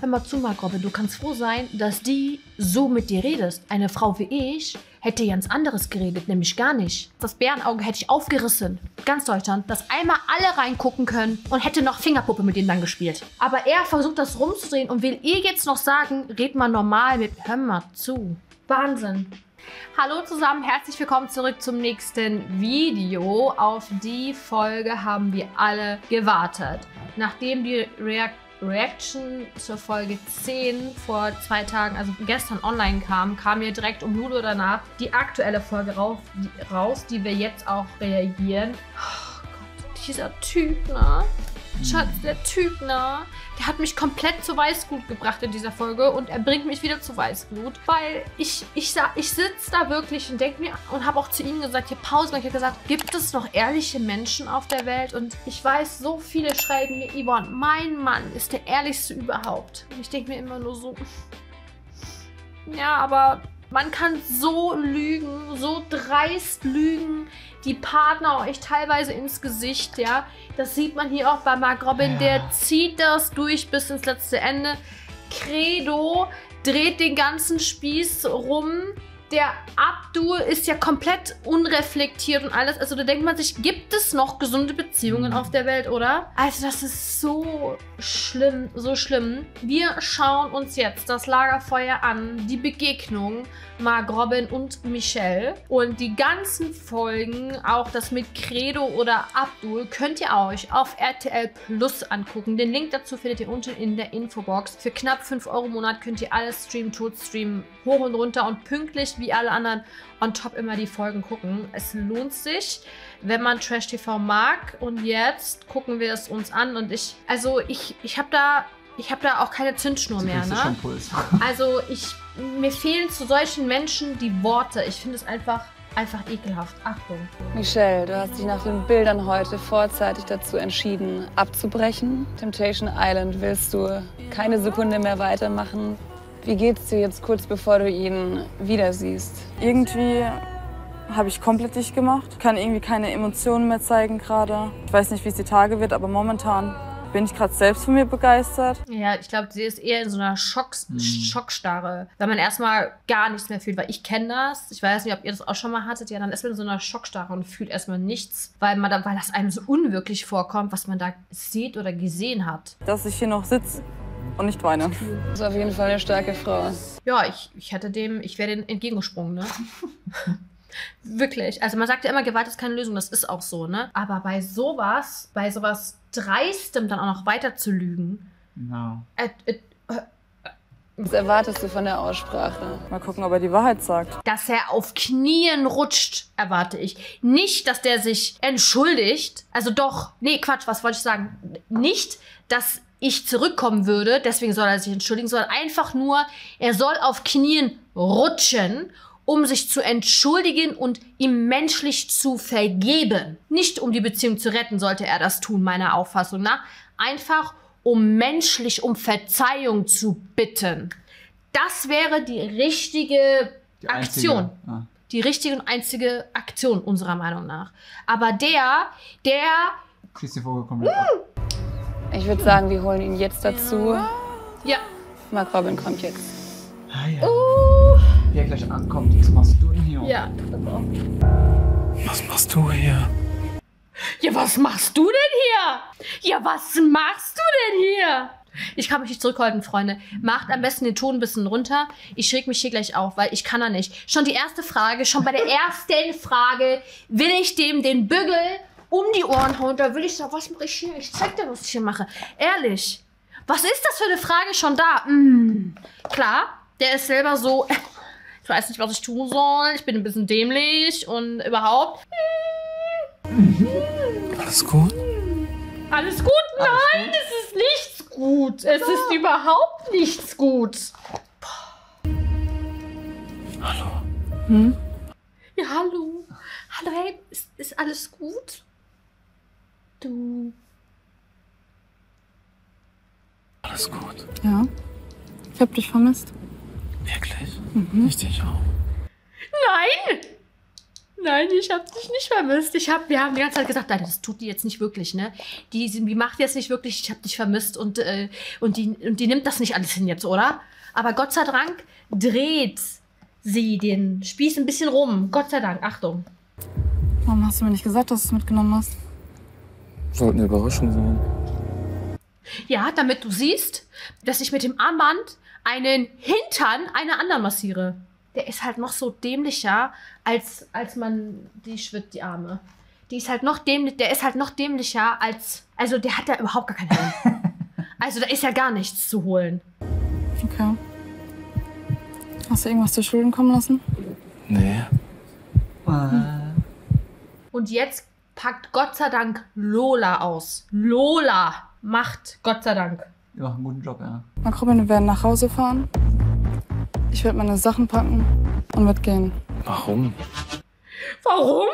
Hör mal zu, Marc Robin, du kannst froh sein, dass die so mit dir redest. Eine Frau wie ich hätte ganz anderes geredet, nämlich gar nicht. Das Bärenauge hätte ich aufgerissen. Ganz Deutschland, dass einmal alle reingucken können und hätte noch Fingerpuppe mit denen dann gespielt. Aber er versucht das rumzudrehen und will ihr jetzt noch sagen, red mal normal mit. Hör mal zu. Wahnsinn. Hallo zusammen, herzlich willkommen zurück zum nächsten Video. Auf die Folge haben wir alle gewartet. Nachdem die Reaction zur Folge 10 vor 2 Tagen, also gestern online kam ja direkt um 0 Uhr danach die aktuelle Folge raus, die wir jetzt auch reagieren. Oh Gott, dieser Typ, ne? Schatz, der Typ, ne? Der hat mich komplett zur Weißglut gebracht in dieser Folge und er bringt mich wieder zur Weißglut, weil ich sitze da wirklich und denke mir und habe auch zu ihm gesagt, hier Pause, ich habe gesagt, gibt es noch ehrliche Menschen auf der Welt? Und ich weiß, so viele schreiben mir, Yvonne, mein Mann ist der ehrlichste überhaupt. Und ich denke mir immer nur so, ja, aber man kann so lügen, so dreist lügen, die Partner euch teilweise ins Gesicht, ja. Das sieht man hier auch bei Marc Robin, ja. Der zieht das durch bis ins letzte Ende. Credo dreht den ganzen Spieß rum. Der Abdul ist ja komplett unreflektiert und alles. Also da denkt man sich, gibt es noch gesunde Beziehungen auf der Welt, oder? Also das ist so schlimm, so schlimm. Wir schauen uns jetzt das Lagerfeuer an, die Begegnung Marc Robin und Michelle. Und die ganzen Folgen, auch das mit Credo oder Abdul, könnt ihr euch auf RTL+ angucken. Den Link dazu findet ihr unten in der Infobox. Für knapp 5 Euro im Monat könnt ihr alles streamen, tot streamen, hoch und runter und pünktlich wie alle anderen on top immer die Folgen gucken. Es lohnt sich, wenn man Trash TV mag. Und jetzt gucken wir es uns an und ich habe da... Ich habe da auch keine Zündschnur mehr, ne? Also mir fehlen zu solchen Menschen die Worte. Ich finde es einfach ekelhaft. Achtung. Michelle, du hast dich nach den Bildern heute vorzeitig dazu entschieden, abzubrechen. Temptation Island willst du keine Sekunde mehr weitermachen. Wie geht's dir jetzt kurz bevor du ihn wieder siehst? Irgendwie habe ich komplett dicht gemacht. Kann irgendwie keine Emotionen mehr zeigen gerade. Ich weiß nicht, wie es die Tage wird, aber momentan bin ich gerade selbst von mir begeistert. Ja, ich glaube, sie ist eher in so einer Schockstarre, weil man erstmal gar nichts mehr fühlt, weil ich kenne das. Ich weiß nicht, ob ihr das auch schon mal hattet. Ja, dann ist man in so einer Schockstarre und fühlt erstmal nichts, weil das einem so unwirklich vorkommt, was man da sieht oder gesehen hat. Dass ich hier noch sitze und nicht weine. Das ist auf jeden Fall eine starke Frau. Ja, ich wäre denen entgegengesprungen, ne? Wirklich. Also man sagt ja immer, Gewalt ist keine Lösung. Das ist auch so, ne? Aber bei sowas Dreistem dann auch noch weiter zu lügen. Genau. Was erwartest du von der Aussprache? Mal gucken, ob er die Wahrheit sagt. Dass er auf Knien rutscht, erwarte ich. Nicht, dass der sich entschuldigt. Also doch, nee, Quatsch, was wollte ich sagen? Nicht, dass ich zurückkommen würde, deswegen soll er sich entschuldigen, sondern einfach nur, er soll auf Knien rutschen, um sich zu entschuldigen und ihm menschlich zu vergeben. Nicht um die Beziehung zu retten, sollte er das tun, meiner Auffassung nach. Einfach um menschlich um Verzeihung zu bitten. Das wäre die richtige Aktion. Die richtige und einzige Aktion, unserer Meinung nach. Aber der... Ich würde sagen, wir holen ihn jetzt dazu. Ja. Marc Robin kommt jetzt. Ah, ja. Wie er gleich ankommt, was machst du denn hier? Ja, das auch. Was machst du hier? Ja, was machst du denn hier? Ja, was machst du denn hier? Ich kann mich nicht zurückhalten, Freunde. Macht am besten den Ton ein bisschen runter. Ich reg mich hier gleich auf, weil ich kann da nicht. Schon die erste Frage, schon bei der ersten Frage will ich dem den Bügel um die Ohren hauen. Da will ich sagen, was mache ich hier? Ich zeig dir, was ich hier mache. Ehrlich, was ist das für eine Frage schon da? Klar, der ist selber so... Ich weiß nicht, was ich tun soll. Ich bin ein bisschen dämlich und überhaupt. Alles gut? Alles gut? Nein, alles gut? Es ist nichts gut. Es ist überhaupt nichts gut. Boah. Hallo. Hm? Ja, hallo. Hallo, hey, ist alles gut? Du. Alles gut? Ja. Ich hab dich vermisst. Wirklich? Mhm. Ich dich auch. Nein! Nein, ich habe dich nicht vermisst. Wir haben die ganze Zeit gesagt, nein, das tut die jetzt nicht wirklich, ne? Die macht jetzt nicht wirklich, ich habe dich vermisst und die nimmt das nicht alles hin jetzt, oder? Aber Gott sei Dank dreht sie den Spieß ein bisschen rum. Gott sei Dank, Achtung. Warum hast du mir nicht gesagt, dass du es mitgenommen hast? Sollte eine Überraschung sein. Ja, damit du siehst, dass ich mit dem Armband einen Hintern einer anderen massiere. Der ist halt noch so dämlicher, als man die schwitzt, die Arme. Die ist halt noch dämlich, der ist halt noch dämlicher als... Also der hat ja überhaupt gar keinen Hirn. Also da ist ja gar nichts zu holen. Okay. Hast du irgendwas zu Schulden kommen lassen? Nee. Und jetzt packt Gott sei Dank Lola aus. Lola macht Gott sei Dank. Die macht einen guten Job, ja. Marc Robin, wir werden nach Hause fahren. Ich werde meine Sachen packen und werde gehen. Warum? Warum?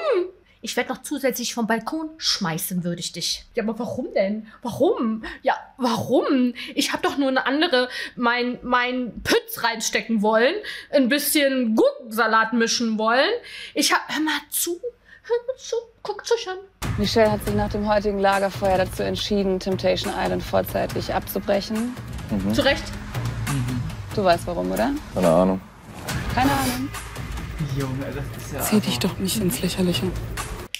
Ich werde noch zusätzlich vom Balkon schmeißen, würde ich dich. Ja, aber warum denn? Warum? Ja, warum? Ich habe doch nur eine andere, mein Pütz reinstecken wollen, ein bisschen Gurkensalat mischen wollen. Hör mal zu, guck zu schon. Michelle hat sich nach dem heutigen Lagerfeuer dazu entschieden, Temptation Island vorzeitig abzubrechen. Mhm. Zu Recht. Mhm. Du weißt warum, oder? Keine Ahnung. Keine Ahnung. Junge, das ist ja... Zieh dich doch nicht ins Lächerliche.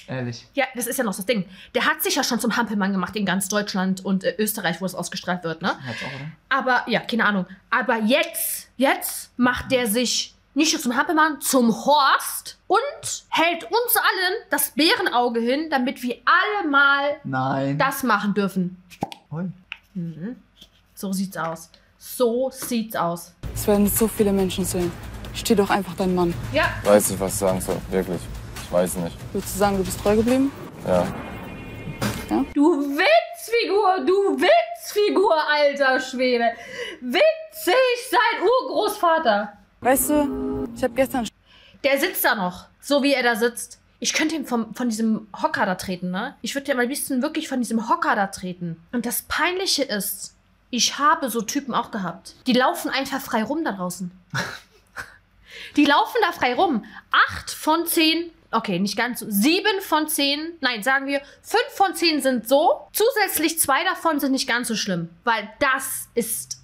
Ehrlich. Ja, das ist ja noch das Ding. Der hat sich ja schon zum Hampelmann gemacht in ganz Deutschland und Österreich, wo es ausgestrahlt wird, ne? Hat's auch, oder? Aber, ja, keine Ahnung. Aber jetzt macht der sich nicht nur zum Hampelmann, zum Horst und hält uns allen das Bärenauge hin, damit wir alle mal das machen dürfen. Mhm. So sieht's aus. So sieht's aus. Es werden so viele Menschen sehen. Steh doch einfach dein Mann. Ja. Ich weiß nicht, was ich sagen soll. Wirklich. Ich weiß nicht. Würdest du sagen, du bist treu geblieben? Ja. Ja? Du Witzfigur, alter Schwede. Witzig, sein Urgroßvater. Weißt du, ich habe gestern... Der sitzt da noch, so wie er da sitzt. Ich könnte ihm von diesem Hocker da treten, ne? Ich würde ihm am liebsten wirklich von diesem Hocker da treten. Und das Peinliche ist... Ich habe so Typen auch gehabt. Die laufen einfach frei rum da draußen. Die laufen da frei rum. 8 von 10, okay, nicht ganz so. 7 von 10, nein, sagen wir, 5 von 10 sind so. Zusätzlich 2 davon sind nicht ganz so schlimm. Weil das ist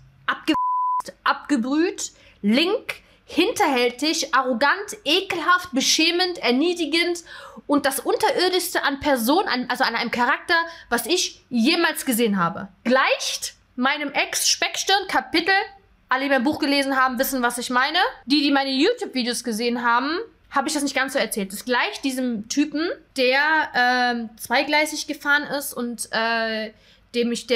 abgebrüht, link, hinterhältig, arrogant, ekelhaft, beschämend, erniedrigend und das Unterirdischste an Person, also an einem Charakter, was ich jemals gesehen habe. Gleicht meinem Ex-Speckstirn Kapitel, alle, die mein Buch gelesen haben, wissen, was ich meine. Die, die meine YouTube-Videos gesehen haben, habe ich das nicht ganz so erzählt. Es gleicht diesem Typen, der zweigleisig gefahren ist und der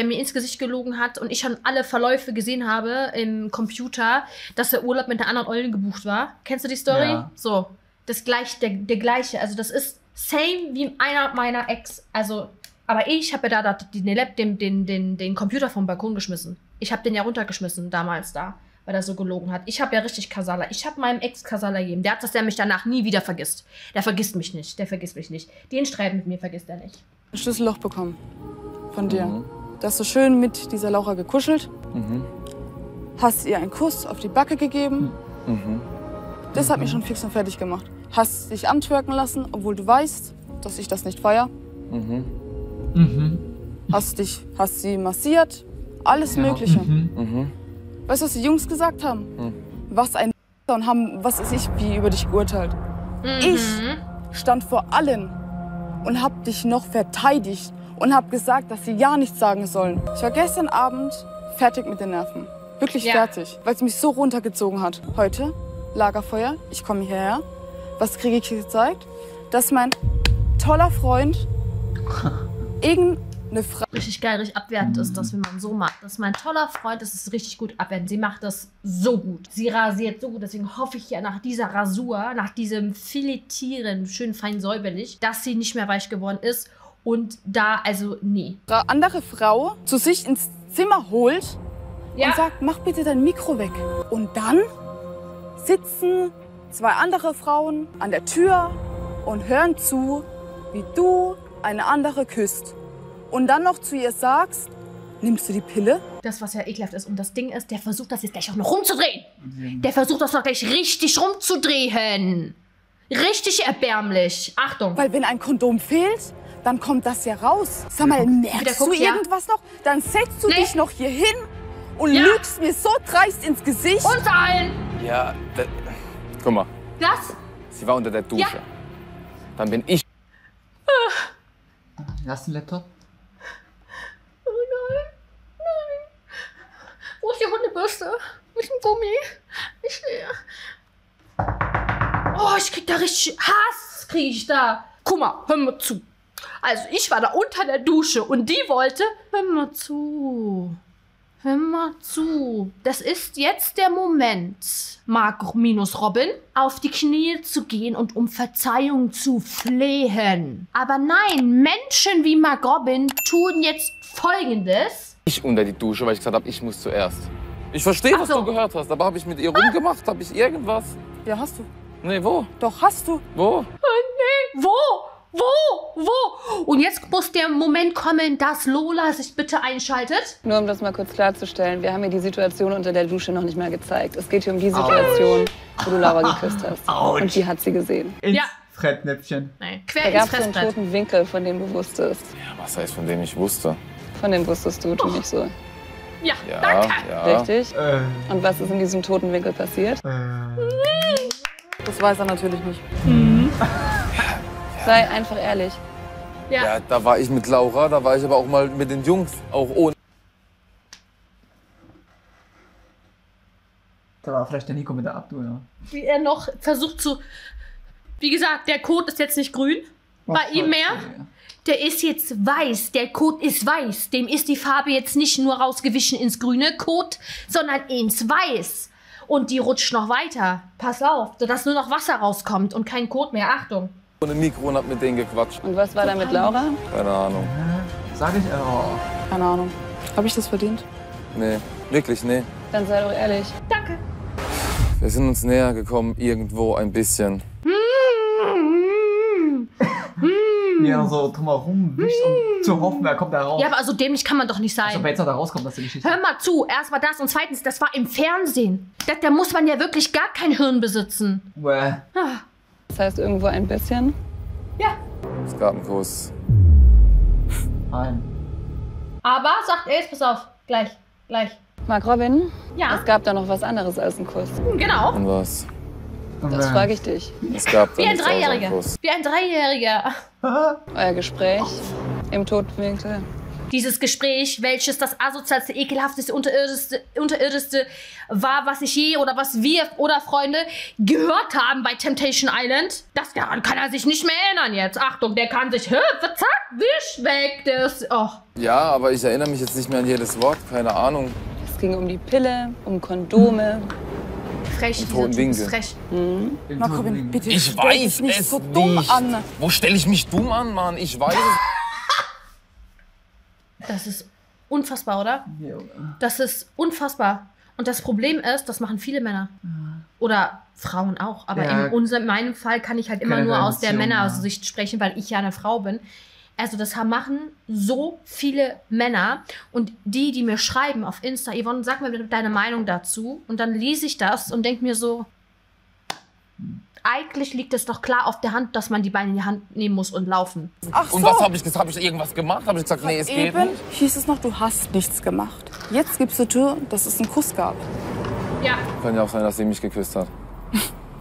mir ins Gesicht gelogen hat und ich schon alle Verläufe gesehen habe im Computer, dass der Urlaub mit einer anderen Eulen gebucht war. Kennst du die Story? Ja. So, das gleicht, der gleiche. Also das ist same wie einer meiner Ex. Also... Aber ich habe ja da den Computer vom Balkon geschmissen. Ich habe den ja runtergeschmissen damals da, weil er so gelogen hat. Ich habe ja richtig Kasala. Ich habe meinem Ex Kasala gegeben. Der hat das, der mich danach nie wieder vergisst. Der vergisst mich nicht. Der vergisst mich nicht. Den Streit mit mir vergisst er nicht. Ein Schlüsselloch bekommen von dir. Mhm. Du hast so schön mit dieser Laura gekuschelt. Mhm. Hast ihr einen Kuss auf die Backe gegeben. Mhm. Das hat mich schon fix und fertig gemacht. Hast dich antwerken lassen, obwohl du weißt, dass ich das nicht feiere. Mhm. Mhm. Hast sie massiert, alles Mögliche. Mhm. Mhm. Weißt du, was die Jungs gesagt haben? Mhm. Was ein und haben, was ist ich, wie über dich geurteilt. Mhm. Ich stand vor allen und hab dich noch verteidigt und hab gesagt, dass sie ja nichts sagen sollen. Ich war gestern Abend fertig mit den Nerven. Wirklich fertig, weil es mich so runtergezogen hat. Heute, Lagerfeuer, ich komme hierher. Was kriege ich gezeigt? Dass mein toller Freund... Irgendeine Frage. Richtig geil, richtig abwertend ist das, wenn man so macht. Das ist mein toller Freund, das ist richtig gut abwertend. Sie macht das so gut. Sie rasiert so gut, deswegen hoffe ich ja nach dieser Rasur, nach diesem Filetieren, schön fein säuberlich, dass sie nicht mehr weich geworden ist. Und da, also, nee. Eine andere Frau zu sich ins Zimmer holt und sagt, mach bitte dein Mikro weg. Und dann sitzen 2 andere Frauen an der Tür und hören zu, wie du eine andere küsst und dann noch zu ihr sagst, nimmst du die Pille? Das, was ja ekelhaft ist und das Ding ist, der versucht das jetzt gleich auch noch rumzudrehen. Der versucht das noch gleich richtig rumzudrehen. Richtig erbärmlich. Achtung. Weil wenn ein Kondom fehlt, dann kommt das ja raus. Sag mal, merkst du irgendwas noch? Dann setzt du dich noch hier hin und lügst mir so dreist ins Gesicht. Uns allen. Ja, guck mal. Was? Sie war unter der Dusche. Ja. Dann bin ich... Lass den Laptop. Oh nein, nein. Wo ist die Hundebürste? Mit dem Gummi? Ich will... Oh, ich krieg da richtig Hass, krieg ich da. Guck mal, hör mal zu. Also ich war da unter der Dusche und die wollte... Hör mal zu. Hör mal zu. Das ist jetzt der Moment, Marc minus Robin, auf die Knie zu gehen und um Verzeihung zu flehen. Aber nein, Menschen wie Marc Robin tun jetzt Folgendes. Ich unter die Dusche, weil ich gesagt habe, ich muss zuerst. Ich verstehe, was du gehört hast, aber habe ich mit ihr rumgemacht? Habe ich irgendwas? Ja, hast du. Nee, wo? Doch, hast du. Wo? Nee, wo? Wo? Wo? Und jetzt muss der Moment kommen, dass Lola sich bitte einschaltet. Nur um das mal kurz klarzustellen, wir haben hier die Situation unter der Dusche noch nicht mal gezeigt. Es geht hier um die Situation, wo du Laura geküsst hast. Und die hat sie gesehen. Ins Frettnäpfchen. Nein, quer ins Fressbrett. Da gab es so einen toten Winkel, von dem du wusstest. Ja, was heißt, von dem ich wusste? Von dem wusstest du, tu nicht so. Ja, danke. Ja. Richtig. Und was ist in diesem toten Winkel passiert? Das weiß er natürlich nicht. Mhm. Sei einfach ehrlich. Ja. Ja, da war ich mit Laura, da war ich aber auch mal mit den Jungs, auch ohne. Da war vielleicht der Nico mit der Abdul, ja. Wie er noch versucht zu... Wie gesagt, der Code ist jetzt nicht grün, bei ihm mehr. Ja. Der ist jetzt weiß, der Code ist weiß. Dem ist die Farbe jetzt nicht nur rausgewichen ins grüne Code, sondern ins Weiß. Und die rutscht noch weiter. Pass auf, sodass nur noch Wasser rauskommt und kein Code mehr. Achtung. Ohne Mikro und hab mit denen gequatscht. Und was war da mit Laura? Keine Ahnung. Sag ich auch. Keine Ahnung. Habe ich das verdient? Nee, wirklich, nee. Dann sei doch ehrlich. Danke. Wir sind uns näher gekommen, irgendwo ein bisschen. Ja, so drumherum wischt und zu hoffen, er kommt da raus. Ja, aber also dämlich kann man doch nicht sein. Also, aber jetzt noch da rauskommt, dass du nicht. Hör mal zu, erst mal das und zweitens, das war im Fernsehen. Da muss man ja wirklich gar kein Hirn besitzen. Well. Ah. Das heißt irgendwo ein bisschen? Ja. Es gab einen Kuss. Nein. Aber, sagt er, pass auf, gleich, gleich. Marc Robin, ja. Es gab da noch was anderes als einen Kuss. Genau. Und was? Das frage ich dich. Es gab da nichts anderes als einen Kuss. Wie ein Dreijähriger. Euer Gespräch im Totwinkel. Dieses Gespräch, welches das asozialste, ekelhafteste, unterirdischste war, was ich je oder was wir oder Freunde gehört haben bei Temptation Island. Das daran kann er sich nicht mehr erinnern jetzt. Achtung, der kann sich hüpfen, zack, wisch weg. Das, Ja, aber ich erinnere mich jetzt nicht mehr an jedes Wort, keine Ahnung. Es ging um die Pille, um Kondome. Frech, ist frech. Mhm. Marc Robin, bitte, ich weiß nicht so dumm an. Wo stelle ich mich dumm an, Mann? Ich weiß es. Das ist unfassbar, oder? Ja. Das ist unfassbar. Und das Problem ist, das machen viele Männer. Ja. Oder Frauen auch. Aber ja, in meinem Fall kann ich halt immer nur aus der Männersicht sprechen, weil ich ja eine Frau bin. Also das machen so viele Männer. Und die, die mir schreiben auf Insta, Yvonne, sag mir deine Meinung dazu. Und dann lese ich das und denke mir so, eigentlich liegt es doch klar auf der Hand, dass man die Beine in die Hand nehmen muss und laufen. Ach so. Und was habe ich gesagt? Habe ich irgendwas gemacht? Habe ich gesagt, nee, es geht nicht? Hieß es noch, du hast nichts gemacht. Jetzt gibst du zu, dass es einen Kuss gab. Ja. Kann ja auch sein, dass sie mich geküsst hat.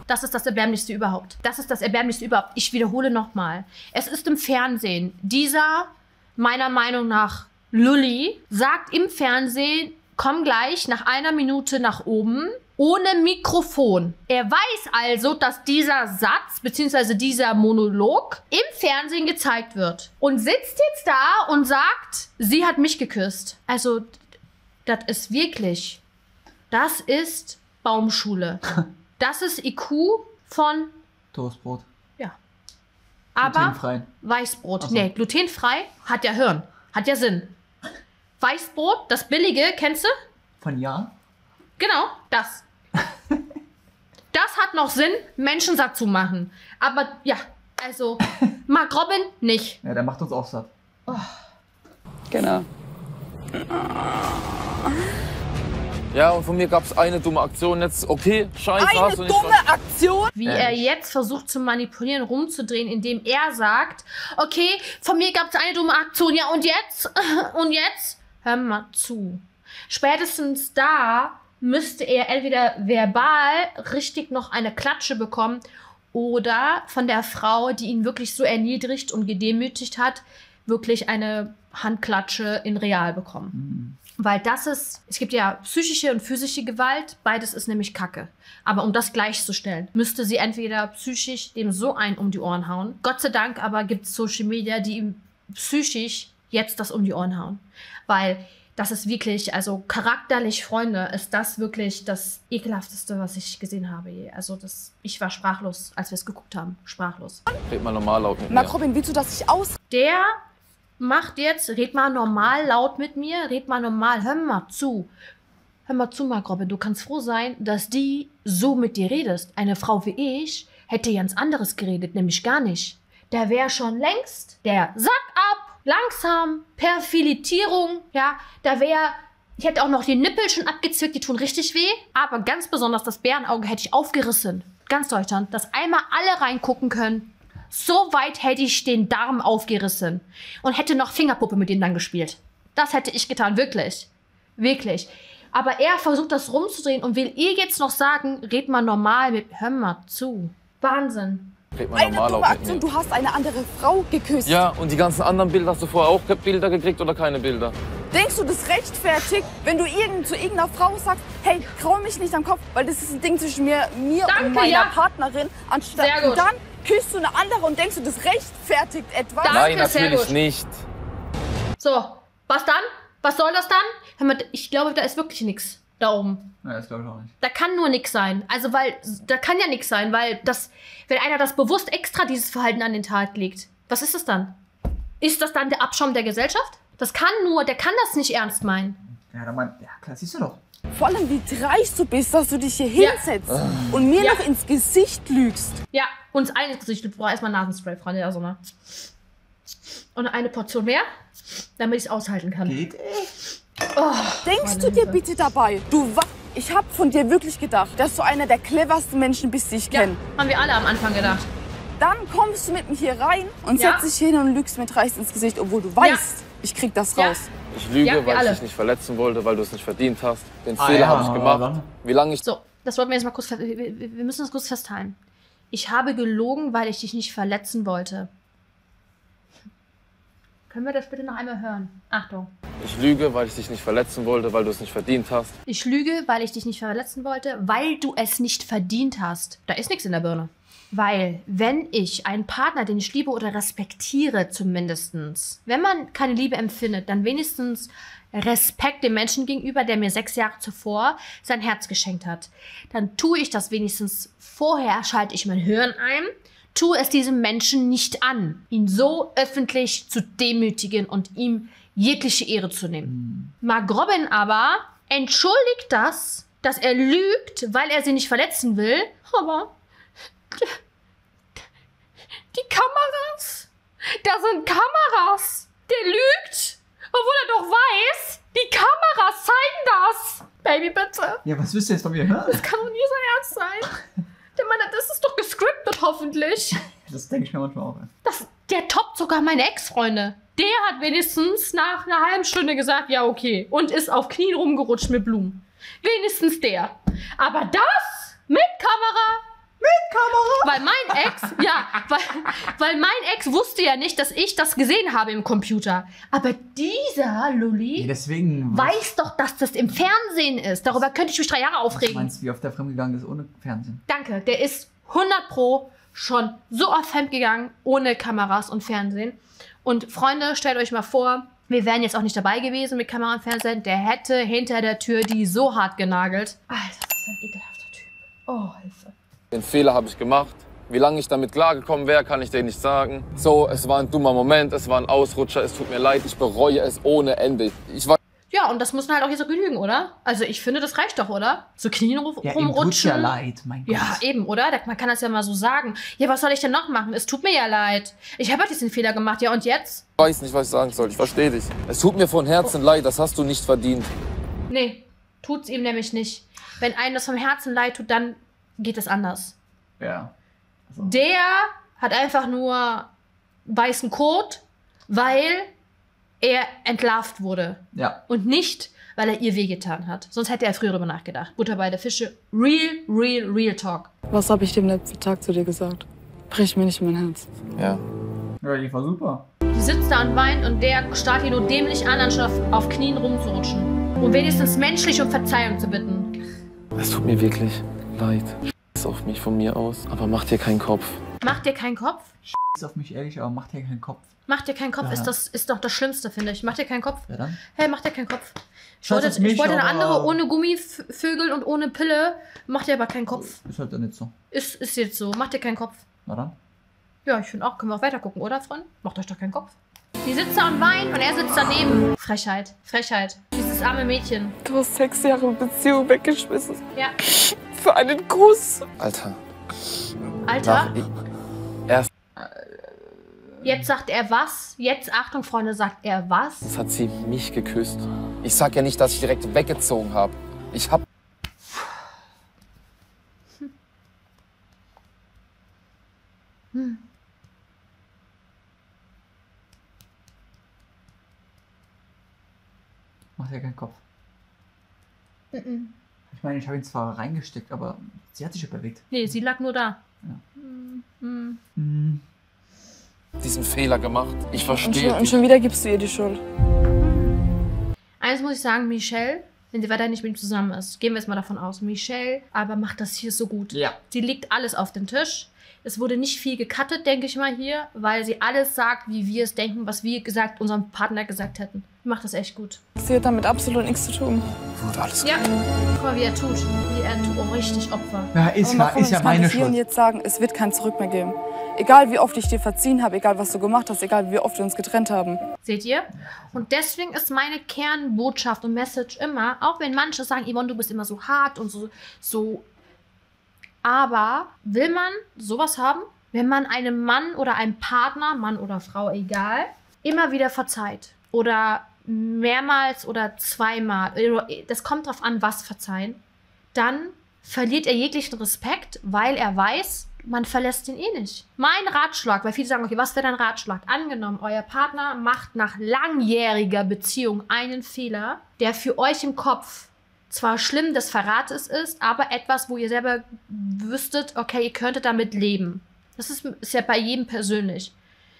Das ist das Erbärmlichste überhaupt. Das ist das Erbärmlichste überhaupt. Ich wiederhole nochmal. Es ist im Fernsehen. Dieser, meiner Meinung nach, Lulli, sagt im Fernsehen, komm gleich nach einer Minute nach oben. Ohne Mikrofon. Er weiß also, dass dieser Satz bzw. dieser Monolog im Fernsehen gezeigt wird. Und sitzt jetzt da und sagt, sie hat mich geküsst. Also, das ist wirklich, das ist Baumschule. Das ist IQ von... Toastbrot. Ja. Aber glutenfrei. Weißbrot. So. Nee, glutenfrei hat ja Hirn. Hat ja Sinn. Weißbrot, das billige, kennst du? Von ja. Genau, das. Das hat noch Sinn, Menschen satt zu machen. Aber ja, also Marc Robin nicht. Ja, der macht uns auch satt. Oh. Genau. Ja, und von mir gab es eine dumme Aktion. Jetzt, okay, scheiße. Eine dumme Aktion? Wie er jetzt versucht zu manipulieren, rumzudrehen, indem er sagt, okay, von mir gab es eine dumme Aktion. Ja, und jetzt? Und jetzt? Hör mal zu. Spätestens da müsste er entweder verbal richtig noch eine Klatsche bekommen oder von der Frau, die ihn wirklich so erniedrigt und gedemütigt hat, wirklich eine Handklatsche in real bekommen. Mhm. Weil das ist, es gibt ja psychische und physische Gewalt, beides ist nämlich Kacke. Aber um das gleichzustellen, müsste sie entweder psychisch dem so einen um die Ohren hauen. Gott sei Dank aber gibt es Social Media, die ihm psychisch jetzt das um die Ohren hauen. Weil das ist wirklich, also charakterlich, Freunde, ist das wirklich das Ekelhafteste, was ich gesehen habe je. Also das, ich war sprachlos, als wir es geguckt haben. Sprachlos. Red mal normal laut mit mir. Marc Robin, willst du das nicht aus... Der... Macht jetzt, red mal normal laut mit mir, red mal normal, hör mal zu. Hör mal zu, Marc Robin, du kannst froh sein, dass die so mit dir redest. Eine Frau wie ich hätte ganz anderes geredet, nämlich gar nicht. Da wäre schon längst der Sack ab, langsam, Perfilitierung, ja, da wäre... Ich hätte auch noch die Nippel schon abgezwickt, die tun richtig weh. Aber ganz besonders das Bärenauge hätte ich aufgerissen. Ganz Deutschland, dass einmal alle reingucken können. So weit hätte ich den Darm aufgerissen und hätte noch Fingerpuppe mit denen dann gespielt. Das hätte ich getan, wirklich. Wirklich. Aber er versucht das rumzudrehen und will ihr jetzt noch sagen, red mal normal mit... Hör mal zu. Wahnsinn. Eine dumme Aktion, du hast eine andere Frau geküsst. Ja, und die ganzen anderen Bilder, hast du vorher auch Bilder gekriegt oder keine Bilder? Denkst du, das rechtfertigt, wenn du zu irgendeiner Frau sagst, hey, trau mich nicht am Kopf, weil das ist ein Ding zwischen mir und meiner Partnerin, anstatt dann... Küsst du eine andere und denkst du, das rechtfertigt etwas? Danke, nein, natürlich nicht. So, was dann? Was soll das dann? Hör mal, ich glaube, da ist wirklich nichts da oben. Nein, das glaube ich auch nicht. Da kann nur nichts sein. Also, weil, da kann ja nichts sein, weil das, wenn einer das bewusst extra dieses Verhalten an den Tag legt, was ist das dann? Ist das dann der Abschaum der Gesellschaft? Das kann nur, der kann das nicht ernst meinen. Ja, klar, siehst du doch. Vor allem, wie dreist du bist, dass du dich hier hinsetzt und mir noch ins Gesicht lügst. Ja, uns allen ins Gesicht lügt. Boah, erstmal Nasenspray, Freunde, also mal. Und eine Portion mehr, damit ich es aushalten kann. Geht? Oh, denkst du dir bitte dabei, ich habe von dir wirklich gedacht, dass du einer der cleversten Menschen bist, die ich kenne. Haben wir alle am Anfang gedacht. Dann kommst du mit mir hier rein und setzt dich hin und lügst mir dreist ins Gesicht, obwohl du weißt, ich krieg das raus. Ich lüge, weil ich dich nicht verletzen wollte, weil du es nicht verdient hast. Den Fehler habe ich gemacht. Wie lange ich... So, das wollten wir jetzt mal kurz... Wir müssen das kurz festhalten. Ich habe gelogen, weil ich dich nicht verletzen wollte. Können wir das bitte noch einmal hören? Achtung. Ich lüge, weil ich dich nicht verletzen wollte, weil du es nicht verdient hast. Ich lüge, weil ich dich nicht verletzen wollte, weil du es nicht verdient hast. Da ist nichts in der Birne. Weil, wenn ich einen Partner, den ich liebe oder respektiere zumindestens, wenn man keine Liebe empfindet, dann wenigstens Respekt dem Menschen gegenüber, der mir 6 Jahre zuvor sein Herz geschenkt hat. Dann tue ich das wenigstens vorher, schalte ich mein Hirn ein, tue es diesem Menschen nicht an, ihn so öffentlich zu demütigen und ihm jegliche Ehre zu nehmen. Marc Robin aber entschuldigt das, dass er lügt, weil er sie nicht verletzen will, aber... Die Kameras, da sind Kameras, der lügt, obwohl er doch weiß, die Kameras zeigen das. Baby, bitte. Ja, was willst du jetzt von mir hören? Das kann doch nie sein Ernst sein. Der Mann, das ist doch gescriptet hoffentlich. Das denke ich mir manchmal auch. Der toppt sogar meine Ex-Freunde. Der hat wenigstens nach einer halben Stunde gesagt, ja okay, und ist auf Knien rumgerutscht mit Blumen. Wenigstens der. Aber das mit Kamera... Weil mein Ex, weil mein Ex wusste ja nicht, dass ich das gesehen habe im Computer. Aber dieser Lulli weiß doch, dass das im Fernsehen ist. Darüber könnte ich mich 3 Jahre aufregen. Was meinst du, wie oft der fremdgegangen ist ohne Fernsehen? Danke, der ist 100% schon so oft fremdgegangen ohne Kameras und Fernsehen. Und Freunde, stellt euch mal vor, wir wären jetzt auch nicht dabei gewesen mit Kamera und Fernsehen. Der hätte hinter der Tür die so hart genagelt. Alter, das ist ein ekelhafter Typ. Oh, Hilfe. Den Fehler habe ich gemacht. Wie lange ich damit klargekommen wäre, kann ich dir nicht sagen. So, es war ein dummer Moment, es war ein Ausrutscher, es tut mir leid, ich bereue es ohne Ende. Ja, und das müssen halt auch hier so genügen, oder? Also ich finde, das reicht doch, oder? So Knien rumrutschen. Ja, ihm tut's ja leid, mein Gott. Ja, eben, oder? Man kann das ja mal so sagen. Ja, was soll ich denn noch machen? Es tut mir ja leid. Ich habe halt diesen Fehler gemacht, ja und jetzt? Ich weiß nicht, was ich sagen soll, ich verstehe dich. Es tut mir von Herzen leid, das hast du nicht verdient. Nee. Tut's ihm nämlich nicht. Wenn einem das vom Herzen leid tut, dann geht es anders. Ja. Also. Der hat einfach nur weißen Kot, weil er entlarvt wurde. Ja. Und nicht, weil er ihr wehgetan hat. Sonst hätte er früher darüber nachgedacht. Butter bei der Fische. Real Talk. Was habe ich dem letzten Tag zu dir gesagt? Brich mir nicht mein Herz. Ja. Ja, die war super. Die sitzt da und weint und der starrt hier nur dämlich an, anstatt auf Knien rumzurutschen. Um wenigstens menschlich um Verzeihung zu bitten. Es tut mir wirklich leid. Scheiß auf mich von mir aus, aber mach dir keinen Kopf. Mach dir keinen Kopf? Scheiß auf mich ehrlich, aber mach dir keinen Kopf. Mach dir keinen Kopf, ja. Ist doch das Schlimmste, finde ich. Mach dir keinen Kopf. Ja, dann? Hey, mach dir keinen Kopf. Ich wollte eine andere ohne Gummivögel und ohne Pille. Mach dir aber keinen Kopf. Ist halt dann nicht so. Ist jetzt so. Mach dir keinen Kopf. Na dann? Ja, ich finde auch. Können wir auch weitergucken, oder, Freunde? Macht euch doch keinen Kopf. Die sitzt da und weint und er sitzt daneben. Frechheit. Frechheit. Dieses arme Mädchen. Du hast 6 Jahre Beziehung weggeschmissen. Ja. Für einen Kuss. Alter. Alter? Erst. Jetzt sagt er was? Jetzt, Achtung, Freunde, sagt er was? Jetzt hat sie mich geküsst. Ich sag ja nicht, dass ich direkt weggezogen habe. Ich hab... Hm. Macht ja keinen Kopf. Ich meine, ich habe ihn zwar reingesteckt, aber sie hat sich überlegt. Nee, sie lag nur da. Ja. Diesen Fehler gemacht. Ich verstehe. Und schon wieder gibst du ihr die Schuld. Eines muss ich sagen, Michelle, wenn sie weiter nicht mit ihm zusammen ist, gehen wir jetzt mal davon aus, Michelle aber macht das hier so gut. Ja. Sie legt alles auf den Tisch. Es wurde nicht viel gecuttet, denke ich mal hier, weil sie alles sagt, wie wir es denken, was wir gesagt, unserem Partner gesagt hätten. Sie macht das echt gut. Sie hat damit absolut nichts zu tun. Wurde alles gut. Ja, guck mal, wie er tut. Wie er tut, oh, richtig Opfer. Ja, ist ja meine Schuld. Ich kann dir jetzt sagen, es wird kein Zurück mehr geben. Egal, wie oft ich dir verziehen habe, egal, was du gemacht hast, egal, wie oft wir uns getrennt haben. Seht ihr? Und deswegen ist meine Kernbotschaft und Message immer, auch wenn manche sagen, Yvonne, du bist immer so hart und so. Aber will man sowas haben, wenn man einem Mann oder einem Partner, Mann oder Frau, egal, immer wieder verzeiht? Oder mehrmals oder zweimal, das kommt drauf an, was verzeihen, dann verliert er jeglichen Respekt, weil er weiß, man verlässt ihn eh nicht. Mein Ratschlag, weil viele sagen, okay, was wäre dein Ratschlag? Angenommen, euer Partner macht nach langjähriger Beziehung einen Fehler, der für euch im Kopf zwar schlimm des Verrates ist, aber etwas, wo ihr selber wüsstet, okay, ihr könntet damit leben. Das ist ja bei jedem persönlich.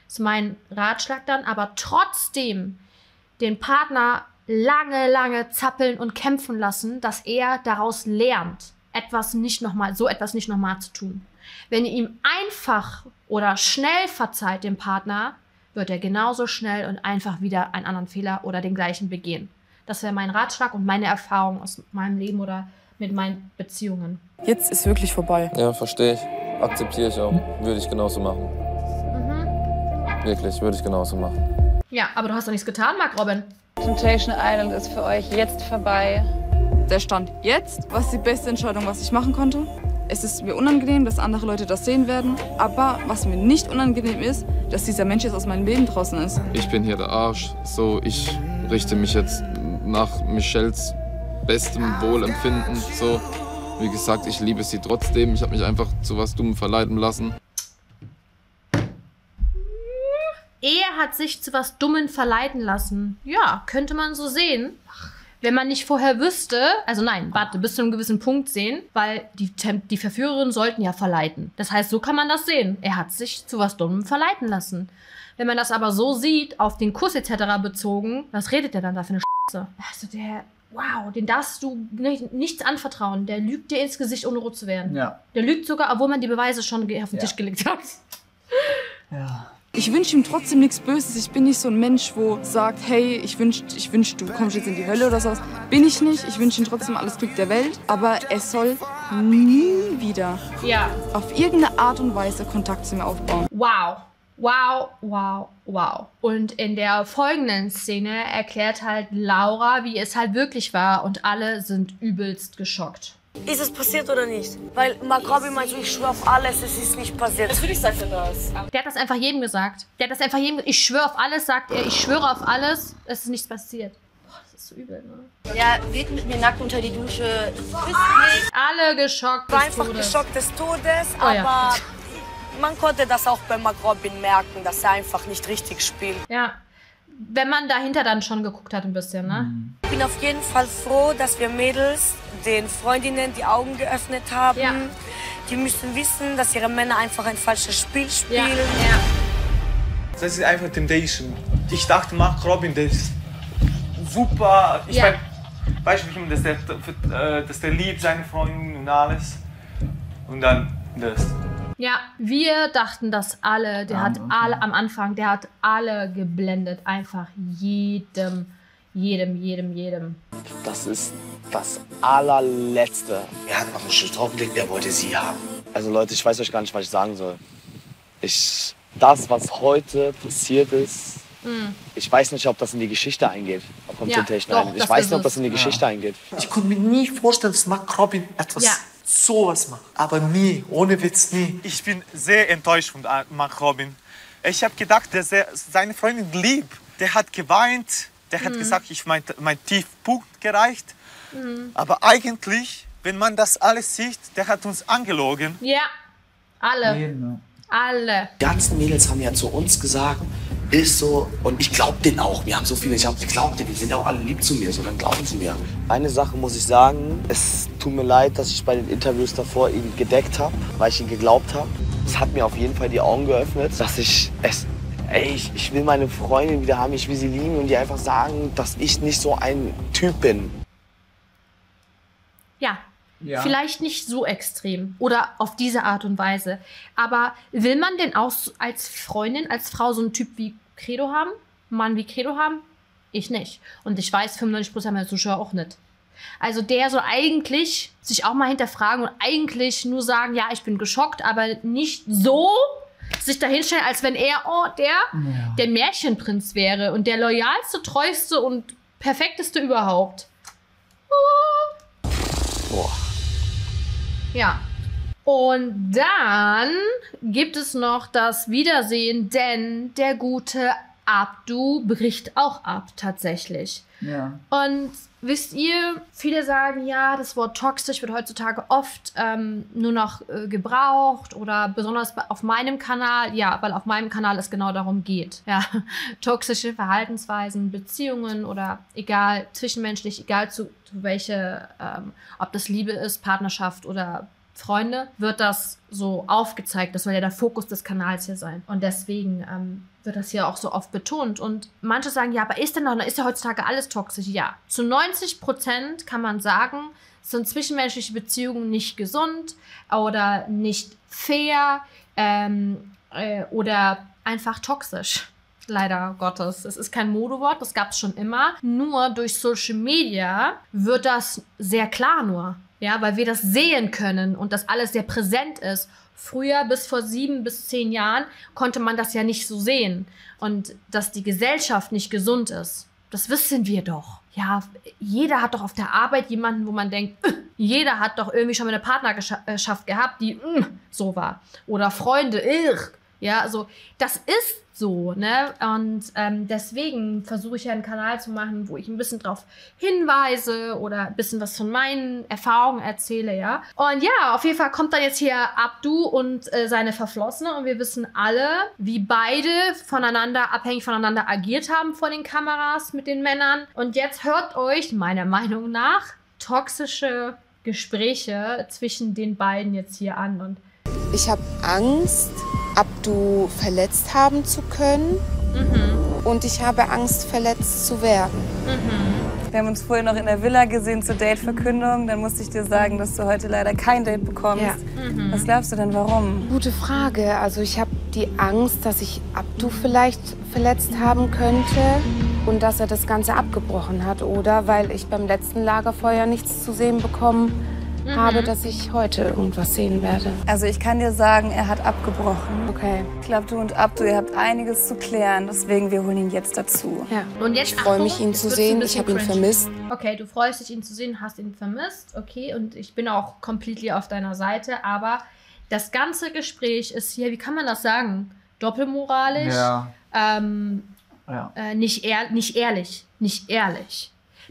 Das ist mein Ratschlag dann, aber trotzdem den Partner lange zappeln und kämpfen lassen, dass er daraus lernt, so etwas nicht nochmal zu tun. Wenn ihr ihm einfach oder schnell verzeiht, dem Partner, wird er genauso schnell und einfach wieder einen anderen Fehler oder den gleichen begehen. Das wäre mein Ratschlag und meine Erfahrung aus meinem Leben oder mit meinen Beziehungen. Jetzt ist wirklich vorbei. Ja, verstehe ich. Akzeptiere ich auch. Würde ich genauso machen. Wirklich, würde ich genauso machen. Ja, aber du hast doch nichts getan, Marc Robin. Temptation Island ist für euch jetzt vorbei. Der Stand jetzt, was die beste Entscheidung, was ich machen konnte. Es ist mir unangenehm, dass andere Leute das sehen werden. Aber was mir nicht unangenehm ist, dass dieser Mensch jetzt aus meinem Leben draußen ist. Ich bin hier der Arsch. So, ich richte mich jetzt nach Michelles bestem Wohlempfinden. So, wie gesagt, ich liebe sie trotzdem. Ich habe mich einfach zu was Dummem verleiten lassen. Er hat sich zu was Dummem verleiten lassen. Ja, könnte man so sehen. Wenn man nicht vorher wüsste, also nein, warte, bis zu einem gewissen Punkt sehen, weil die Verführerinnen sollten ja verleiten. Das heißt, so kann man das sehen. Er hat sich zu was Dummem verleiten lassen. Wenn man das aber so sieht, auf den Kuss etc. bezogen, was redet der dann da für eine Scheiße? Also der, wow, den darfst du nichts anvertrauen. Der lügt dir ins Gesicht, ohne rot zu werden. Ja. Der lügt sogar, obwohl man die Beweise schon auf den Tisch gelegt hat. Ja. Ich wünsche ihm trotzdem nichts Böses. Ich bin nicht so ein Mensch, wo sagt, hey, ich wünsch, du kommst jetzt in die Hölle oder sowas. Bin ich nicht. Ich wünsche ihm trotzdem alles Glück der Welt. Aber er soll nie wieder auf irgendeine Art und Weise Kontakt zu mir aufbauen. Wow. Wow, wow, wow. Und in der folgenden Szene erklärt halt Laura, wie es halt wirklich war. Und alle sind übelst geschockt. Ist es passiert oder nicht? Weil Marc Robin meint, ich schwöre auf alles, es ist nicht passiert. Natürlich sagt er das. Der hat das einfach jedem gesagt. Ich schwöre auf alles, sagt er. Ich schwöre auf alles, es ist nichts passiert. Boah, das Das ist so übel, ne? Ja, geht mit mir nackt unter die Dusche. Du bist nicht. Alle geschockt. War einfach geschockt des Todes, aber man konnte das auch bei Marc Robin merken, dass er einfach nicht richtig spielt. Ja. Wenn man dahinter dann schon geguckt hat ein bisschen, ne? Ich bin auf jeden Fall froh, dass wir Mädels den Freundinnen die Augen geöffnet haben. Ja. Die müssen wissen, dass ihre Männer einfach ein falsches Spiel spielen. Ja. Ja. Das ist einfach Temptation. Ich dachte, Marc Robin, der ist super. Ich weiß nicht, dass der liebt seine Freundin und alles. Und dann das. Ja, wir dachten das alle. Der hat alle am Anfang, der hat alle geblendet. Einfach jedem. Das ist das allerletzte. Er hat noch einen Schuss draufgelegt, der wollte sie haben. Also Leute, ich weiß euch gar nicht, was ich sagen soll. Das, was heute passiert ist, ich weiß nicht, ob das in die Geschichte eingeht. Vom Temptation Island. Ich weiß nicht, ob das in die Geschichte eingeht. Ich konnte mir nie vorstellen, dass Marc Robin etwas sowas macht. Aber nie, ohne Witz nie. Ich bin sehr enttäuscht von Marc Robin. Ich habe gedacht, dass er seine Freundin liebt. Der hat geweint, der hat gesagt, ich mein Tiefpunkt gereicht. Aber eigentlich, wenn man das alles sieht, der hat uns angelogen. Ja, alle. Genau. Alle. Die ganzen Mädels haben ja zu uns gesagt, ist so, und ich glaube denen auch. Wir haben so viele, ich glaube denen, die sind auch alle lieb zu mir, so dann glauben sie mir. Eine Sache muss ich sagen, es tut mir leid, dass ich bei den Interviews davor ihn gedeckt habe, weil ich ihn geglaubt habe. Es hat mir auf jeden Fall die Augen geöffnet, dass ich will meine Freundin wieder haben, ich will sie lieben und die einfach sagen, dass ich nicht so ein Typ bin. Ja. Ja. Vielleicht nicht so extrem oder auf diese Art und Weise. Aber will man denn auch als Freundin, als Frau so einen Typ wie Credo haben? Mann wie Credo haben? Ich nicht. Und ich weiß, 95% meiner Zuschauer auch nicht. Also der soll eigentlich sich auch mal hinterfragen und eigentlich nur sagen, ja, ich bin geschockt, aber nicht so sich dahinstellen, als wenn er, der Märchenprinz wäre und der loyalste, treueste und perfekteste überhaupt. Boah. Ja, und dann gibt es noch das Wiedersehen, denn der gute Abdul bricht auch ab, tatsächlich. Ja. Und wisst ihr, viele sagen, ja, das Wort toxisch wird heutzutage oft nur noch gebraucht oder besonders auf meinem Kanal, ja, weil auf meinem Kanal es genau darum geht. Ja, toxische Verhaltensweisen, Beziehungen oder egal, zwischenmenschlich, egal zu welche, ob das Liebe ist, Partnerschaft oder Freunde, wird das so aufgezeigt. Das soll ja der Fokus des Kanals hier sein. Und deswegen wird das hier auch so oft betont. Und manche sagen, ja, aber ist ja heutzutage alles toxisch? Ja. Zu 90% kann man sagen, sind zwischenmenschliche Beziehungen nicht gesund oder nicht fair oder einfach toxisch. Leider Gottes. Es ist kein Modewort, das gab es schon immer. Nur durch Social Media wird das sehr klar nur. Ja, weil wir das sehen können und das alles sehr präsent ist. Früher, bis vor 7 bis 10 Jahren, konnte man das ja nicht so sehen. Und dass die Gesellschaft nicht gesund ist, das wissen wir doch. Ja, jeder hat doch auf der Arbeit jemanden, wo man denkt, jeder hat doch irgendwie schon mal eine Partnerschaft gehabt, die so war. Oder Freunde, ja, also das ist so, ne? Und deswegen versuche ich ja einen Kanal zu machen, wo ich ein bisschen drauf hinweise oder ein bisschen was von meinen Erfahrungen erzähle, ja. Und ja, auf jeden Fall kommt dann jetzt hier Abdul und seine Verflossene und wir wissen alle, wie beide voneinander, abhängig voneinander agiert haben vor den Kameras mit den Männern. Und jetzt hört euch, meiner Meinung nach, toxische Gespräche zwischen den beiden jetzt hier an. Und ich habe Angst, Abdul verletzt haben zu können. Und ich habe Angst, verletzt zu werden. Wir haben uns vorher noch in der Villa gesehen zur Date-Verkündung. Dann musste ich dir sagen, dass du heute leider kein Date bekommst. Ja. Was glaubst du denn, warum? Gute Frage. Also ich habe die Angst, dass ich Abdul vielleicht verletzt haben könnte und dass er das Ganze abgebrochen hat. Oder weil ich beim letzten Lagerfeuer nichts zu sehen bekommen habe, dass ich heute irgendwas sehen werde. Also ich kann dir sagen, er hat abgebrochen. Okay. Ich glaube, du und Abdul, ihr habt einiges zu klären, deswegen wir holen ihn jetzt dazu. Ja. Und jetzt, ich freue mich, ihn zu sehen. Ich habe ihn vermisst. Okay, du freust dich, ihn zu sehen, hast ihn vermisst. Okay, und ich bin auch completely auf deiner Seite, aber das ganze Gespräch ist hier, wie kann man das sagen? Doppelmoralisch, nicht ehrlich.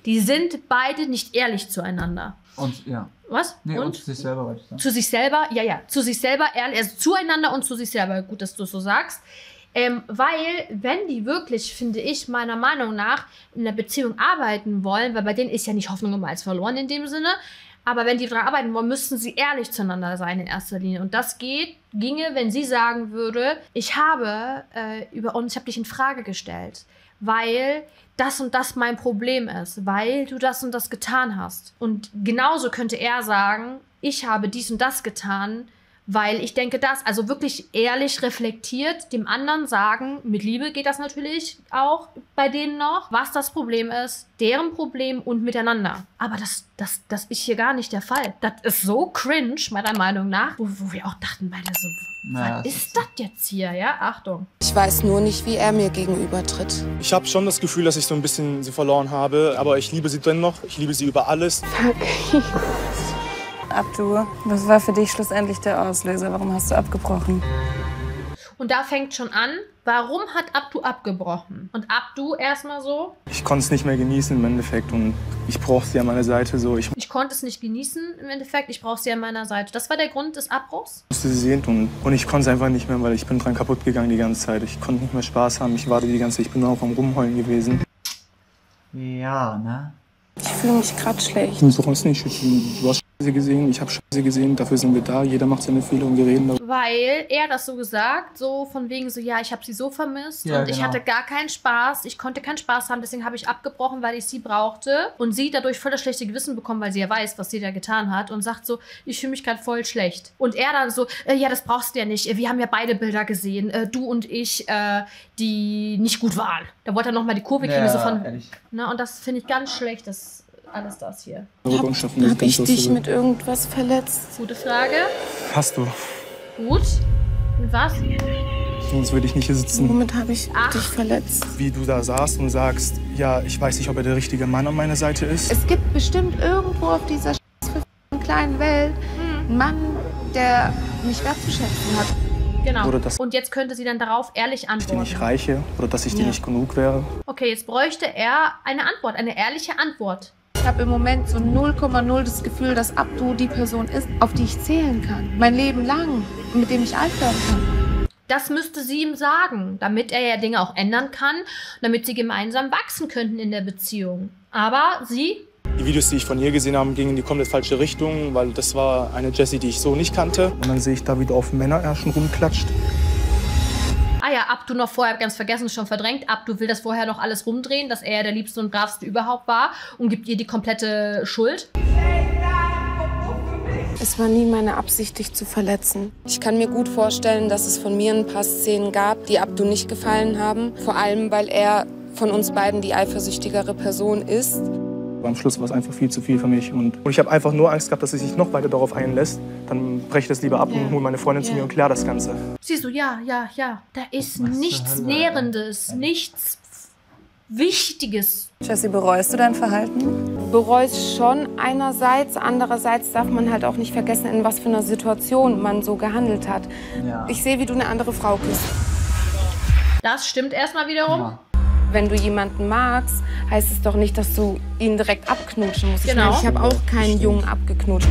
Die sind beide nicht ehrlich zueinander. Und, ja. Was? Nee, und zu sich selber, wollte ich sagen. Zu sich selber, ja, ja. Zu sich selber, ehrlich, also zueinander und zu sich selber. Gut, dass du so sagst. Weil, wenn die wirklich, finde ich, meiner Meinung nach, in einer Beziehung arbeiten wollen, weil bei denen ist ja nicht Hoffnung um alles verloren in dem Sinne, aber wenn die daran arbeiten wollen, müssen sie ehrlich zueinander sein in erster Linie. Und das ginge, wenn sie sagen würde, ich habe ich habe dich in Frage gestellt, weil das und das mein Problem ist, weil du das und das getan hast. Und genauso könnte er sagen, ich habe dies und das getan, weil ich denke das, also wirklich ehrlich reflektiert, dem anderen sagen, mit Liebe geht das natürlich auch bei denen noch, was das Problem ist, deren Problem und miteinander. Aber das ist hier gar nicht der Fall. Das ist so cringe, meiner Meinung nach, wo wir auch dachten, beide so, naja, was ist das jetzt hier, ja? Achtung. Ich weiß nur nicht, wie er mir gegenüber tritt. Ich habe schon das Gefühl, dass ich so ein bisschen sie verloren habe, aber ich liebe sie dennoch, ich liebe sie über alles. Abdul, was war für dich schlussendlich der Auslöser? Warum hast du abgebrochen? Und da fängt schon an, warum hat Abdul abgebrochen? Und Abdul erstmal so? Ich konnte es nicht mehr genießen im Endeffekt und ich brauche sie an meiner Seite so. Ich konnte es nicht genießen im Endeffekt, ich brauche sie an meiner Seite. Das war der Grund des Abbruchs? Ich musste sie sehen und ich konnte es einfach nicht mehr, weil ich bin dran kaputt gegangen die ganze Zeit. Ich konnte nicht mehr Spaß haben, ich warte die ganze Zeit, ich bin auch am Rumheulen gewesen. Ja, ne? Ich fühle mich gerade schlecht. Du sollst nicht schützen. Du hast Scheiße gesehen, ich habe Scheiße gesehen, dafür sind wir da, jeder macht seine Fehler und wir reden darüber. Weil er das so gesagt, so von wegen so, ja, ich habe sie so vermisst, ja, und genau. Ich hatte gar keinen Spaß, ich konnte keinen Spaß haben, deswegen habe ich abgebrochen, weil ich sie brauchte und sie dadurch voll das schlechte Gewissen bekommen, weil sie ja weiß, was sie da getan hat und sagt so, ich fühle mich gerade voll schlecht. Und er dann so, ja, das brauchst du ja nicht, wir haben ja beide Bilder gesehen, du und ich, die nicht gut waren. Da wollte er nochmal die Kurve kriegen, ja, so von, ne, und das finde ich ganz schlecht, das alles das hier. Hab ich dich mit irgendwas verletzt? Gute Frage. Hast du. Gut. Und was? Sonst würde ich nicht hier sitzen. Womit habe ich dich verletzt? Wie du da saßt und sagst, ja, ich weiß nicht, ob er der richtige Mann an meiner Seite ist. Es gibt bestimmt irgendwo auf dieser kleinen Welt einen Mann, der mich wertzuschätzen hat. Genau. Oder dass und jetzt könnte sie dann darauf ehrlich antworten. Dass ich dir nicht reiche oder dass ich dir nicht genug wäre. Okay, jetzt bräuchte er eine Antwort, eine ehrliche Antwort. Ich habe im Moment so 0,0 das Gefühl, dass Abdul die Person ist, auf die ich zählen kann. Mein Leben lang, mit dem ich alt werden kann. Das müsste sie ihm sagen, damit er ja Dinge auch ändern kann, damit sie gemeinsam wachsen könnten in der Beziehung. Aber sie... Die Videos, die ich von ihr gesehen habe, gingen in die komplett falsche Richtung, weil das war eine Jessie, die ich so nicht kannte. Und dann sehe ich da wieder auf Männerärschen rumklatscht. Ah ja, Abdul noch vorher, ganz vergessen, schon verdrängt. Abdul will das vorher noch alles rumdrehen, dass er der Liebste und Bravste überhaupt war und gibt ihr die komplette Schuld. Es war nie meine Absicht, dich zu verletzen. Ich kann mir gut vorstellen, dass es von mir ein paar Szenen gab, die Abdul nicht gefallen haben. Vor allem, weil er von uns beiden die eifersüchtigere Person ist. Am Schluss war es einfach viel zu viel für mich. Und ich habe einfach nur Angst gehabt, dass sie sich noch weiter darauf einlässt. Dann breche ich das lieber ab und hole meine Freundin zu mir und kläre das Ganze. Sie so, ja. Da ist nichts Nährendes, nichts Wichtiges. Jessie, bereust du dein Verhalten? Bereust schon einerseits. Andererseits darf man halt auch nicht vergessen, in was für einer Situation man so gehandelt hat. Ja. Ich sehe, wie du eine andere Frau küsst. Das stimmt erstmal wiederum. Ja. Wenn du jemanden magst, heißt es doch nicht, dass du ihn direkt abknutschen musst. Genau. Ich habe auch keinen Jungen abgeknutscht.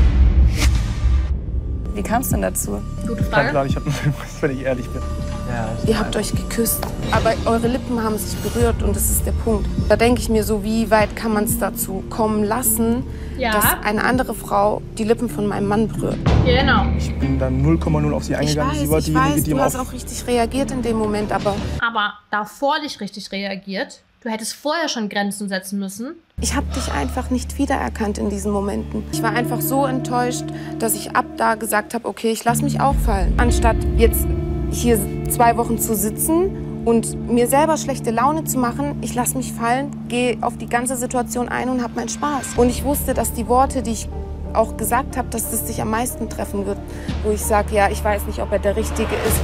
Wie kam es denn dazu? Gute Frage. Ich habe einen Kuss, wenn ich ehrlich bin. Ja, ihr habt euch geküsst, aber eure Lippen haben sich berührt und das ist der Punkt. Da denke ich mir so, wie weit kann man es dazu kommen lassen, dass eine andere Frau die Lippen von meinem Mann berührt. Genau. Ich bin dann 0,0 auf sie eingegangen. Ich weiß, sie war die, du hast auch richtig reagiert in dem Moment, aber... Aber davor nicht richtig reagiert. Du hättest vorher schon Grenzen setzen müssen. Ich habe dich einfach nicht wiedererkannt in diesen Momenten. Ich war einfach so enttäuscht, dass ich ab da gesagt habe, okay, ich lasse mich auch fallen. Anstatt jetzt hier 2 Wochen zu sitzen und mir selber schlechte Laune zu machen, ich lasse mich fallen, gehe auf die ganze Situation ein und habe meinen Spaß. Und ich wusste, dass die Worte, die ich auch gesagt habe, dass das dich am meisten treffen wird, wo ich sage, ja, ich weiß nicht, ob er der Richtige ist.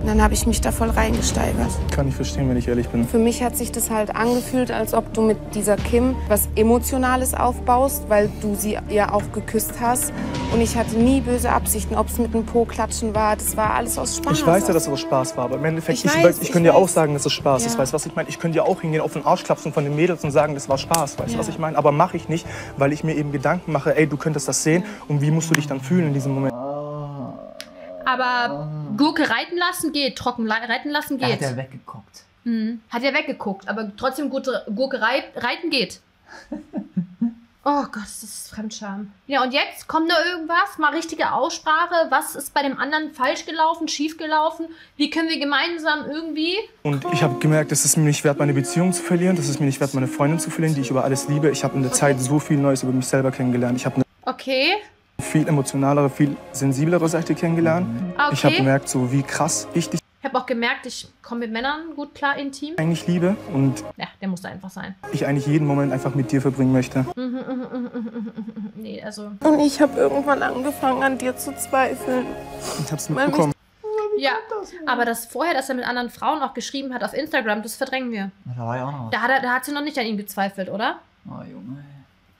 Und dann habe ich mich da voll reingesteigert. Kann ich verstehen, wenn ich ehrlich bin. Für mich hat sich das halt angefühlt, als ob du mit dieser Kim was Emotionales aufbaust, weil du sie ja auch geküsst hast. Und ich hatte nie böse Absichten, ob es mit einem Po-Klatschen war. Das war alles aus Spaß. Ich weiß ja, dass es aus Spaß war, aber im Endeffekt, ich könnte ja auch sagen, dass es Spaß ist. Weißt du, was ich meine? Ich könnte ja auch hingehen auf den Arsch klapsen von den Mädels und sagen, das war Spaß. Weißt du, was ich meine? Aber mache ich nicht, weil ich mir eben Gedanken mache, ey, du könntest das sehen und wie musst du dich dann fühlen in diesem Moment? Aber Gurke reiten lassen geht, trocken reiten lassen geht. Da hat er weggeguckt. Mhm. Hat er weggeguckt, aber trotzdem Gurke reiten geht. Oh Gott, das ist Fremdscham. Ja, und jetzt kommt da irgendwas, mal richtige Aussprache. Was ist bei dem anderen falsch gelaufen, schief gelaufen? Wie können wir gemeinsam irgendwie... Und ich habe gemerkt, es ist mir nicht wert, meine Beziehung zu verlieren. Das ist mir nicht wert, meine Freundin zu verlieren, die ich über alles liebe. Ich habe in der Zeit so viel Neues über mich selber kennengelernt. Ich habe viel emotionalere, viel sensiblere Seite kennengelernt. Okay. Ich habe gemerkt, so wie krass ich dich... Ich habe auch gemerkt, ich komme mit Männern gut klar, intim. Eigentlich liebe und... Ja, der muss einfach sein. Ich eigentlich jeden Moment einfach mit dir verbringen möchte. Nee, also... Und ich habe irgendwann angefangen, an dir zu zweifeln. Ich hab's mitbekommen. Ja, aber das vorher, dass er mit anderen Frauen auch geschrieben hat auf Instagram, das verdrängen wir. Da war ja auch noch was. Da hat sie noch nicht an ihm gezweifelt, oder? Oh, Junge.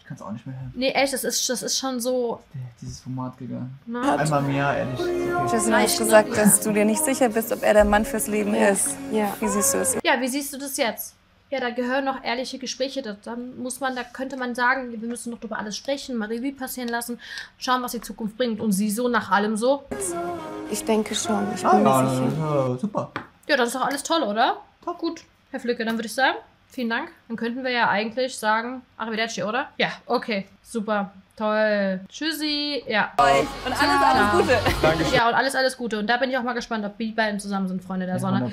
Ich kann's auch nicht mehr hören. Nee, echt, das ist schon so... Dieses Format gegangen. Einmal mehr, ehrlich. Jessie hat gesagt, dass du dir nicht sicher bist, ob er der Mann fürs Leben ist. Ja. Wie siehst du es? Ja, wie siehst du das jetzt? Ja, da gehören noch ehrliche Gespräche. Da könnte man sagen, wir müssen noch über alles sprechen, mal Revue passieren lassen, schauen, was die Zukunft bringt. Und sie so nach allem so? Ich denke schon. Ich bin mir sicher. Super. Ja, das ist doch alles toll, oder? Top. Gut, Herr Flücke, dann würde ich sagen... Vielen Dank. Dann könnten wir ja eigentlich sagen, arrivederci, oder? Ja, okay. Super. Toll. Tschüssi. Ja. Und alles Gute. Dankeschön. Ja, und alles Gute. Und da bin ich auch mal gespannt, ob die beiden zusammen sind, Freunde der Sonne.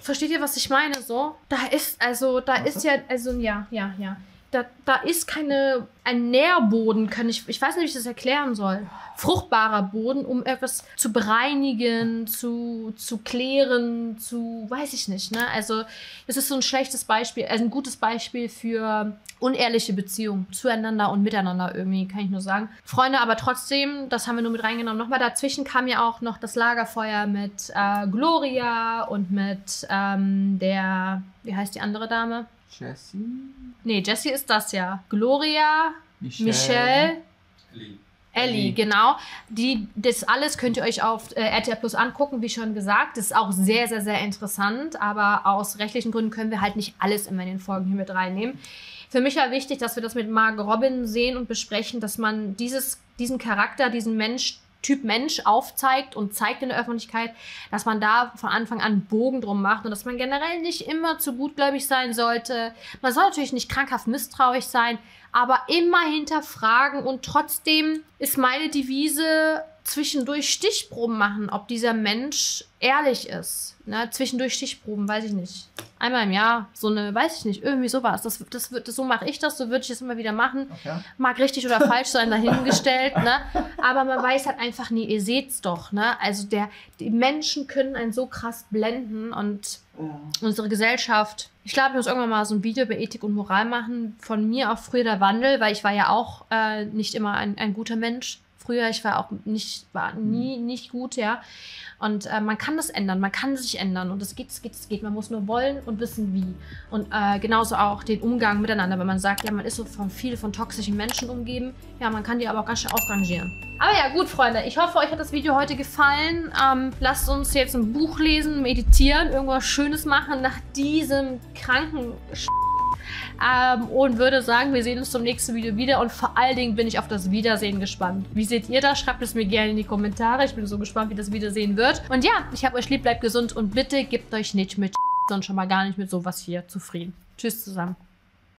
Versteht ihr, was ich meine? So? Da ist ein Nährboden, ich weiß nicht, wie ich das erklären soll. Fruchtbarer Boden, um etwas zu bereinigen, zu klären, weiß ich nicht, ne? Also, es ist so ein schlechtes Beispiel, also ein gutes Beispiel für unehrliche Beziehungen zueinander und miteinander irgendwie, kann ich nur sagen. Freunde, aber trotzdem, das haben wir nur mit reingenommen. Nochmal dazwischen kam ja auch noch das Lagerfeuer mit Gloria und mit wie heißt die andere Dame? Jessie? Nee, Jessie ist das ja. Gloria, Michelle, Ellie, genau. Das alles könnt ihr euch auf RTL+ angucken, wie schon gesagt. Das ist auch sehr, sehr, sehr interessant. Aber aus rechtlichen Gründen können wir halt nicht alles immer in den Folgen hier mit reinnehmen. Für mich war wichtig, dass wir das mit Marc Robin sehen und besprechen, dass man diesen Charakter, diesen Typ Mensch aufzeigt und zeigt in der Öffentlichkeit, dass man da von Anfang an Bogen drum macht und dass man generell nicht immer zu gutgläubig sein sollte. Man soll natürlich nicht krankhaft misstrauisch sein, aber immer hinterfragen und trotzdem ist meine Devise, zwischendurch Stichproben machen, ob dieser Mensch ehrlich ist. Ne? Zwischendurch Stichproben, weiß ich nicht. Einmal im Jahr, so eine, weiß ich nicht, irgendwie sowas. So mache ich das, so würde ich es immer wieder machen. Okay. Mag richtig oder falsch sein, dahingestellt. Ne? Aber man weiß halt einfach nie, ihr seht's doch. Ne? Also die Menschen können einen so krass blenden und unsere Gesellschaft. Ich glaube, ich muss irgendwann mal so ein Video über Ethik und Moral machen. Von mir auch früher der Wandel, weil ich war ja auch nicht immer ein guter Mensch. Früher, ich war auch nie gut, ja. Und man kann das ändern, man kann sich ändern und das geht. Man muss nur wollen und wissen wie. Und genauso auch den Umgang miteinander, wenn man sagt, ja, man ist so von toxischen Menschen umgeben. Ja, man kann die aber auch ganz schön aufrangieren. Aber ja, gut, Freunde, ich hoffe, euch hat das Video heute gefallen. Lasst uns jetzt ein Buch lesen, meditieren, irgendwas Schönes machen nach diesem kranken und würde sagen, wir sehen uns zum nächsten Video wieder und vor allen Dingen bin ich auf das Wiedersehen gespannt. Wie seht ihr das? Schreibt es mir gerne in die Kommentare. Ich bin so gespannt, wie das Wiedersehen wird. Und ja, ich hab euch lieb, bleibt gesund und bitte gebt euch nicht mit, sondern schon mal gar nicht mit sowas hier zufrieden. Tschüss zusammen.